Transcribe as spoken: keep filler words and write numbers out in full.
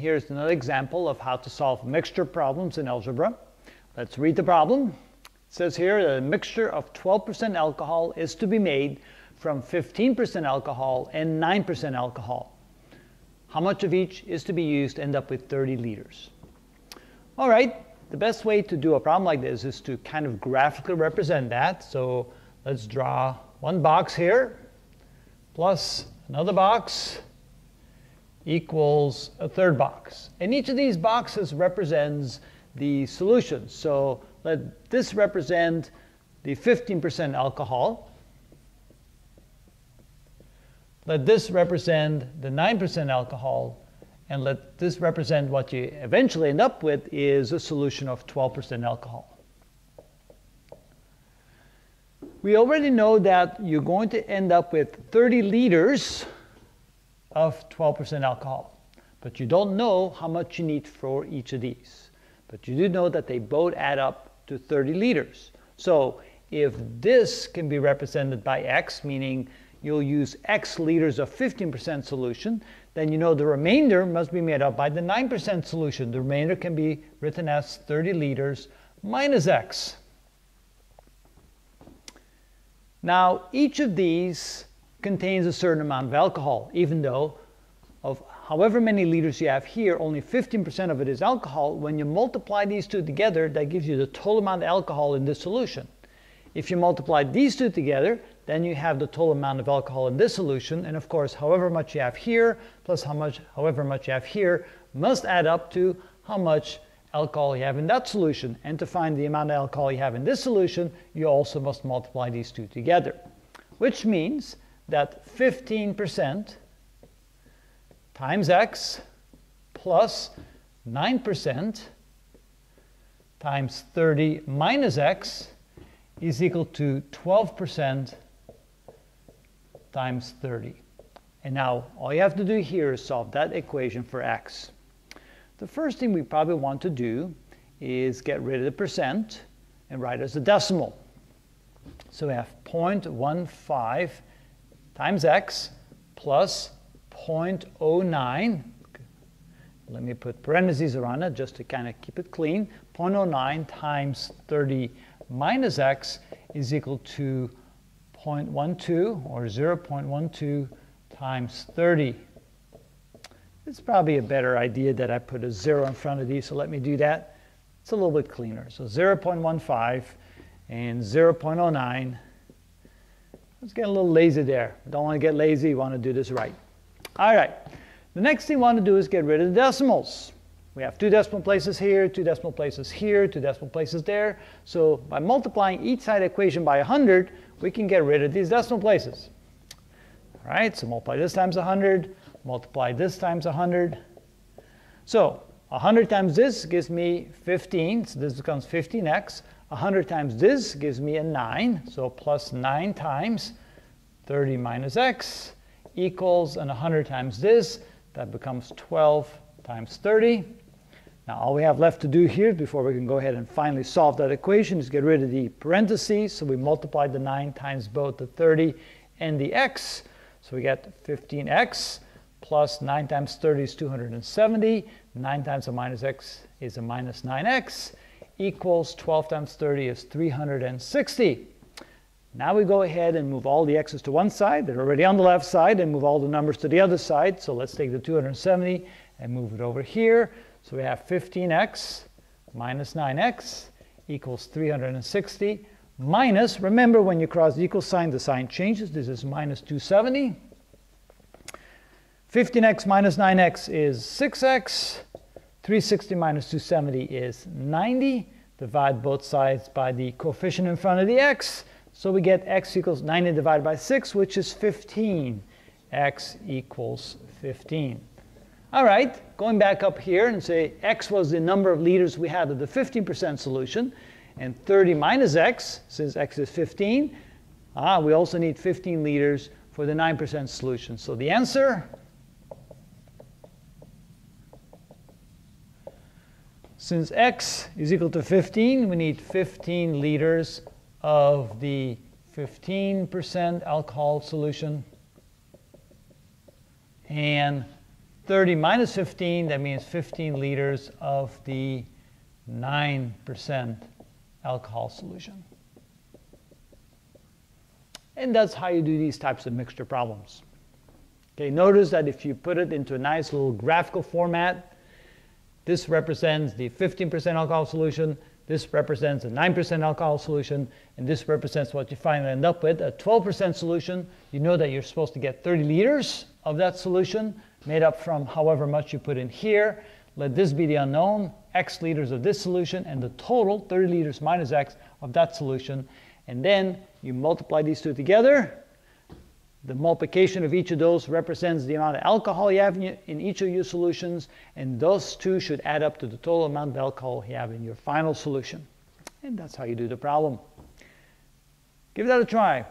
here's another example of how to solve mixture problems in algebra. Let's read the problem. It says here that a mixture of twelve percent alcohol is to be made from fifteen percent alcohol and nine percent alcohol. How much of each is to be used to end up with thirty liters? All right, the best way to do a problem like this is to kind of graphically represent that. So let's draw one box here, plus another box, equals a third box. And each of these boxes represents the solution. So let this represent the fifteen percent alcohol. Let this represent the nine percent alcohol. And let this represent what you eventually end up with is a solution of twelve percent alcohol. We already know that you're going to end up with thirty liters of twelve percent alcohol, but you don't know how much you need for each of these. But you do know that they both add up to thirty liters. So if this can be represented by X, meaning you'll use X liters of fifteen percent solution, then you know the remainder must be made up by the nine percent solution. The remainder can be written as thirty liters minus X. Now, each of these contains a certain amount of alcohol, even though of however many liters you have here, only fifteen percent of it is alcohol. When you multiply these two together, that gives you the total amount of alcohol in this solution. If you multiply these two together, then you have the total amount of alcohol in this solution. And of course, however much you have here, plus how much, however much you have here, must add up to how much alcohol you have in that solution. And to find the amount of alcohol you have in this solution, you also must multiply these two together, which means that fifteen percent times X plus nine percent times thirty minus X is equal to twelve percent times thirty. And now all you have to do here is solve that equation for X. The first thing we probably want to do is get rid of the percent and write as a decimal. So we have zero point one five times X plus zero point zero nine. Let me put parentheses around it just to kind of keep it clean. zero point zero nine times thirty minus X is equal to zero point one two, or zero point one two times thirty. It's probably a better idea that I put a zero in front of these, so let me do that. It's a little bit cleaner. So zero point one five and zero point zero nine. Let's get a little lazy there. Don't want to get lazy, you want to do this right. All right, the next thing you want to do is get rid of the decimals. We have two decimal places here, two decimal places here, two decimal places there. So by multiplying each side of the equation by one hundred, we can get rid of these decimal places. All right, so multiply this times one hundred, multiply this times one hundred. So one hundred times this gives me fifteen, so this becomes fifteen X. one hundred times this gives me a nine, so plus nine times thirty minus X equals, and one hundred times this, that becomes twelve times thirty. Now all we have left to do here before we can go ahead and finally solve that equation is get rid of the parentheses, so we multiply the nine times both the thirty and the X, so we get fifteen X plus nine times thirty is two hundred seventy, nine times a minus X is a minus nine X, equals twelve times thirty is three hundred sixty. Now we go ahead and move all the X's to one side, they're already on the left side, and move all the numbers to the other side. So let's take the two hundred seventy and move it over here. So we have fifteen X minus nine X equals three hundred sixty minus, remember when you cross the equal sign, the sign changes, this is minus two hundred seventy. fifteen X minus nine X is six X. three hundred sixty minus two hundred seventy is ninety. Divide both sides by the coefficient in front of the X. So we get X equals ninety divided by six, which is fifteen. X equals fifteen. All right, going back up here and say X was the number of liters we had of the fifteen percent solution. And thirty minus X, since X is fifteen, ah, we also need fifteen liters for the nine percent solution. So the answer, since X is equal to fifteen, we need fifteen liters of the fifteen percent alcohol solution and thirty minus fifteen, that means fifteen liters of the nine percent alcohol solution. And that's how you do these types of mixture problems. Okay, notice that if you put it into a nice little graphical format, this represents the fifteen percent alcohol solution, this represents a nine percent alcohol solution, and this represents what you finally end up with, a twelve percent solution. You know that you're supposed to get thirty liters of that solution, made up from however much you put in here. Let this be the unknown, x liters of this solution, and the total, thirty liters minus x, of that solution. And then you multiply these two together. The multiplication of each of those represents the amount of alcohol you have in each of your solutions, and those two should add up to the total amount of alcohol you have in your final solution. And that's how you do the problem. Give that a try.